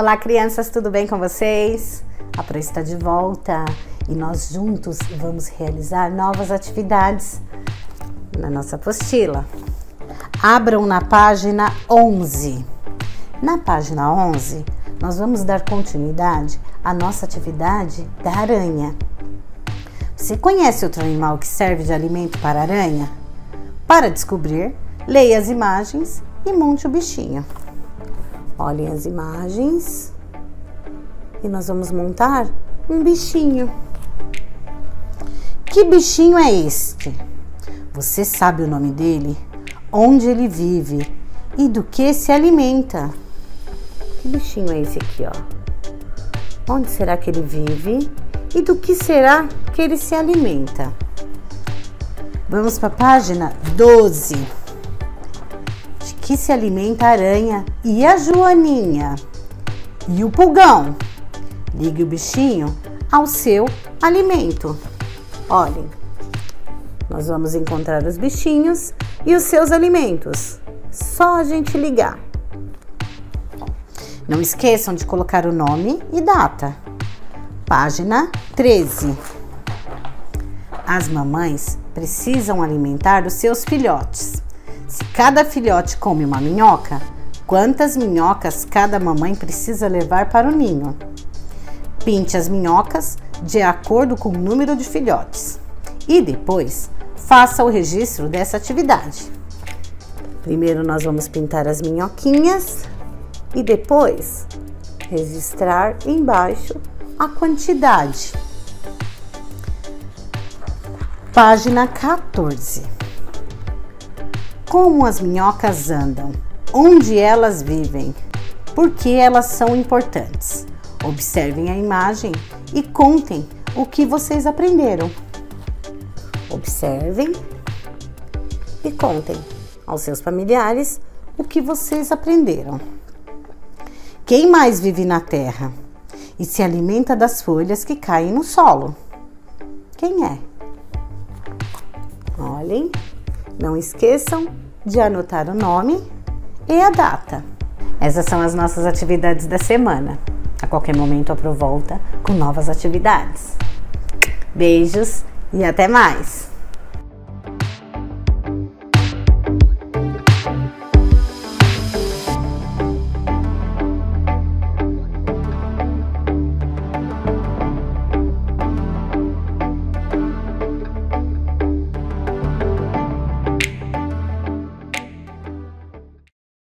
Olá, crianças, tudo bem com vocês? A Pro está de volta e nós juntos vamos realizar novas atividades na nossa apostila. Abram na página 11. Na página 11, nós vamos dar continuidade à nossa atividade da aranha. Você conhece outro animal que serve de alimento para a aranha? Para descobrir, leia as imagens e monte o bichinho. Olhem as imagens e nós vamos montar um bichinho. Que bichinho é este? Você sabe o nome dele, onde ele vive e do que se alimenta. Que bichinho é esse aqui, ó? Onde será que ele vive e do que será que ele se alimenta? Vamos para a página 12. De que se alimenta a aranha e a joaninha? E o pulgão? Ligue o bichinho ao seu alimento. Olhem, nós vamos encontrar os bichinhos e os seus alimentos. Só a gente ligar. Não esqueçam de colocar o nome e data. Página 13. As mamães precisam alimentar os seus filhotes. Se cada filhote come uma minhoca, quantas minhocas cada mamãe precisa levar para o ninho? Pinte as minhocas de acordo com o número de filhotes e depois faça o registro dessa atividade. Primeiro nós vamos pintar as minhoquinhas e depois registrar embaixo a quantidade. Página 14. Como as minhocas andam, onde elas vivem, por que elas são importantes? Observem a imagem e contem o que vocês aprenderam. Observem e contem aos seus familiares o que vocês aprenderam. Quem mais vive na terra e se alimenta das folhas que caem no solo? Quem é? Olhem, não esqueçam de anotar o nome e a data. Essas são as nossas atividades da semana. A qualquer momento a Pro volta com novas atividades. Beijos e até mais!